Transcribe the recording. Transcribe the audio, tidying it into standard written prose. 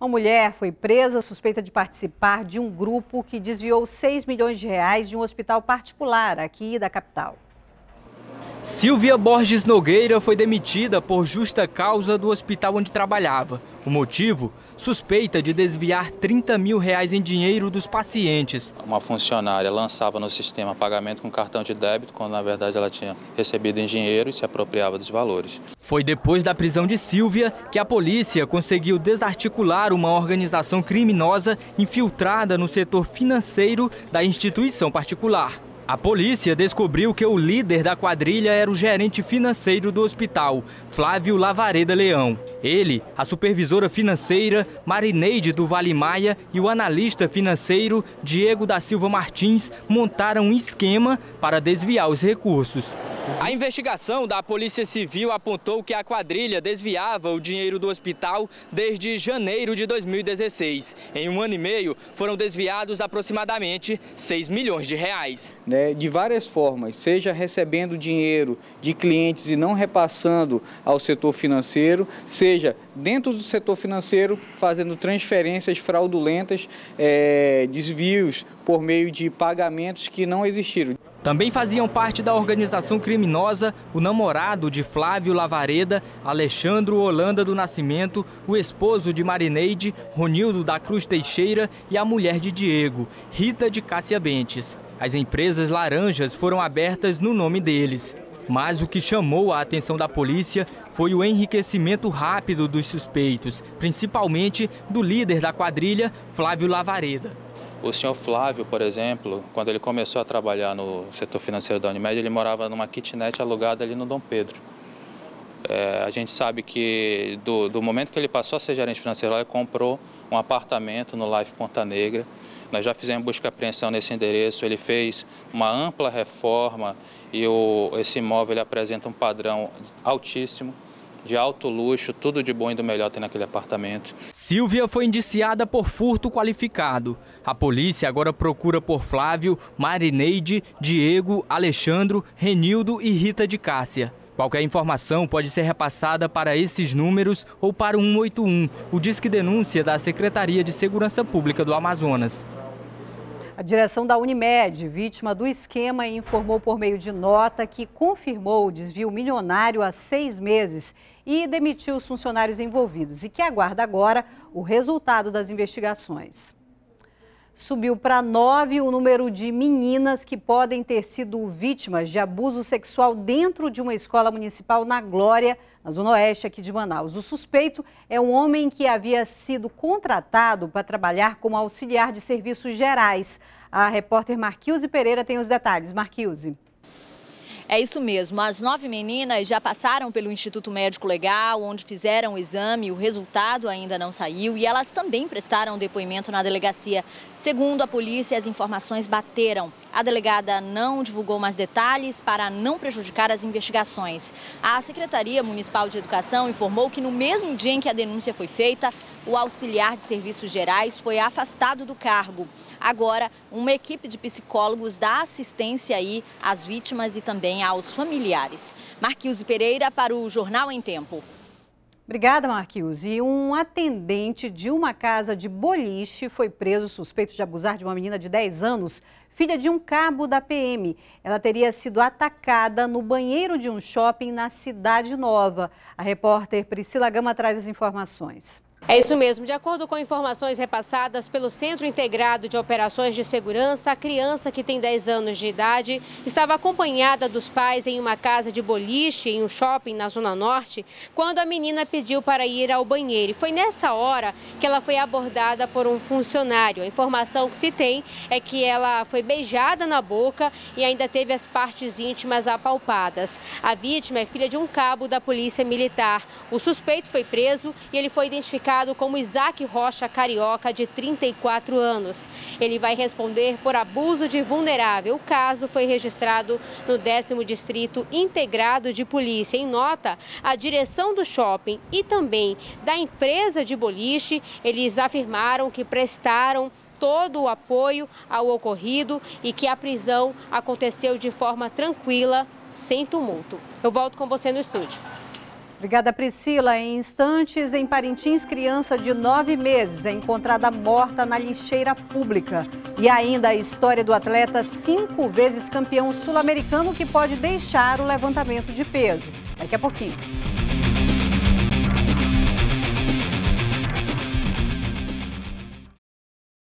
Uma mulher foi presa suspeita de participar de um grupo que desviou 6 milhões de reais de um hospital particular aqui da capital. Silvia Borges Nogueira foi demitida por justa causa do hospital onde trabalhava. O motivo? Suspeita de desviar 30 mil reais em dinheiro dos pacientes. Uma funcionária lançava no sistema pagamento com cartão de débito, quando na verdade ela tinha recebido em dinheiro e se apropriava dos valores. Foi depois da prisão de Silvia que a polícia conseguiu desarticular uma organização criminosa infiltrada no setor financeiro da instituição particular. A polícia descobriu que o líder da quadrilha era o gerente financeiro do hospital, Flávio Lavareda Leão. Ele, a supervisora financeira, Marineide do Vale Maia, e o analista financeiro, Diego da Silva Martins, montaram um esquema para desviar os recursos. A investigação da Polícia Civil apontou que a quadrilha desviava o dinheiro do hospital desde janeiro de 2016. Em um ano e meio, foram desviados aproximadamente 6 milhões de reais. De várias formas, seja recebendo dinheiro de clientes e não repassando ao setor financeiro, seja dentro do setor financeiro fazendo transferências fraudulentas, desvios por meio de pagamentos que não existiram. Também faziam parte da organização criminosa o namorado de Flávio Lavareda, Alexandre Holanda do Nascimento, o esposo de Marineide, Ronildo da Cruz Teixeira, e a mulher de Diego, Rita de Cássia Bentes. As empresas laranjas foram abertas no nome deles. Mas o que chamou a atenção da polícia foi o enriquecimento rápido dos suspeitos, principalmente do líder da quadrilha, Flávio Lavareda. O senhor Flávio, por exemplo, quando ele começou a trabalhar no setor financeiro da Unimed, ele morava numa kitnet alugada ali no Dom Pedro. A gente sabe que do momento que ele passou a ser gerente financeiro, ele comprou um apartamento no Life Ponta Negra. Nós já fizemos busca e apreensão nesse endereço, ele fez uma ampla reforma e esse imóvel ele apresenta um padrão altíssimo, de alto luxo, tudo de bom e do melhor tem naquele apartamento. Silvia foi indiciada por furto qualificado. A polícia agora procura por Flávio, Marineide, Diego, Alexandre, Renildo e Rita de Cássia. Qualquer informação pode ser repassada para esses números ou para o 181, o Disque Denúncia da Secretaria de Segurança Pública do Amazonas. A direção da Unimed, vítima do esquema, informou por meio de nota que confirmou o desvio milionário há 6 meses e demitiu os funcionários envolvidos e que aguarda agora o resultado das investigações. Subiu para 9 o número de meninas que podem ter sido vítimas de abuso sexual dentro de uma escola municipal na Glória, na Zona Oeste aqui de Manaus. O suspeito é um homem que havia sido contratado para trabalhar como auxiliar de serviços gerais. A repórter Marquilze Pereira tem os detalhes. Marquilze. É isso mesmo, as 9 meninas já passaram pelo Instituto Médico Legal, onde fizeram o exame, o resultado ainda não saiu e elas também prestaram depoimento na delegacia. Segundo a polícia, as informações bateram. A delegada não divulgou mais detalhes para não prejudicar as investigações. A Secretaria Municipal de Educação informou que no mesmo dia em que a denúncia foi feita, o auxiliar de serviços gerais foi afastado do cargo. Agora, uma equipe de psicólogos dá assistência aí às vítimas e também aos familiares. Marquilze Pereira para o Jornal em Tempo. Obrigada, Marquilze. Um atendente de uma casa de boliche foi preso suspeito de abusar de uma menina de 10 anos, filha de um cabo da PM. Ela teria sido atacada no banheiro de um shopping na Cidade Nova. A repórter Priscila Gama traz as informações. É isso mesmo. De acordo com informações repassadas pelo Centro Integrado de Operações de Segurança, a criança, que tem 10 anos de idade, estava acompanhada dos pais em uma casa de boliche, em um shopping na Zona Norte, quando a menina pediu para ir ao banheiro. E foi nessa hora que ela foi abordada por um funcionário. A informação que se tem é que ela foi beijada na boca e ainda teve as partes íntimas apalpadas. A vítima é filha de um cabo da Polícia Militar. O suspeito foi preso e ele foi identificado como Isaac Rocha Carioca, de 34 anos. Ele vai responder por abuso de vulnerável. O caso foi registrado no 10º Distrito Integrado de Polícia. Em nota, a direção do shopping e também da empresa de boliche, eles afirmaram que prestaram todo o apoio ao ocorrido e que a prisão aconteceu de forma tranquila, sem tumulto. Eu volto com você no estúdio. Obrigada, Priscila. Em instantes, em Parintins, criança de 9 meses é encontrada morta na lixeira pública. E ainda a história do atleta 5 vezes campeão sul-americano que pode deixar o levantamento de peso. Daqui a pouquinho.